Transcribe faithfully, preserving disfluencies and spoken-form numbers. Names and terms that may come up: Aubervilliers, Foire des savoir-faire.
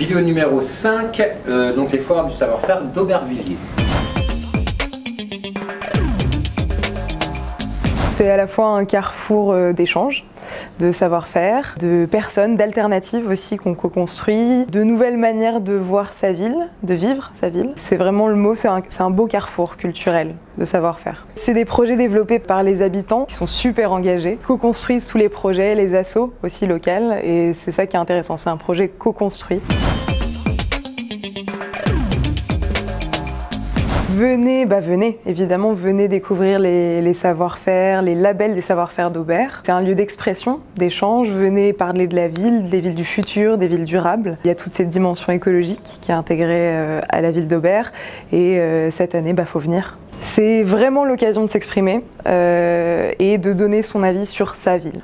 Vidéo numéro cinq, euh, donc les foires du savoir-faire d'Aubervilliers. C'est à la fois un carrefour d'échanges, de savoir-faire, de personnes, d'alternatives aussi qu'on co-construit, de nouvelles manières de voir sa ville, de vivre sa ville. C'est vraiment le mot, c'est un, c'est un beau carrefour culturel de savoir-faire. C'est des projets développés par les habitants qui sont super engagés, co-construisent tous les projets, les assos aussi locales, et c'est ça qui est intéressant, c'est un projet co-construit. Venez, bah venez, évidemment, venez découvrir les, les savoir-faire, les labels des savoir-faire d'Aubert. C'est un lieu d'expression, d'échange. Venez parler de la ville, des villes du futur, des villes durables. Il y a toute cette dimension écologique qui est intégrée à la ville d'Aubert. Et cette année, bah faut venir. C'est vraiment l'occasion de s'exprimer euh, et de donner son avis sur sa ville.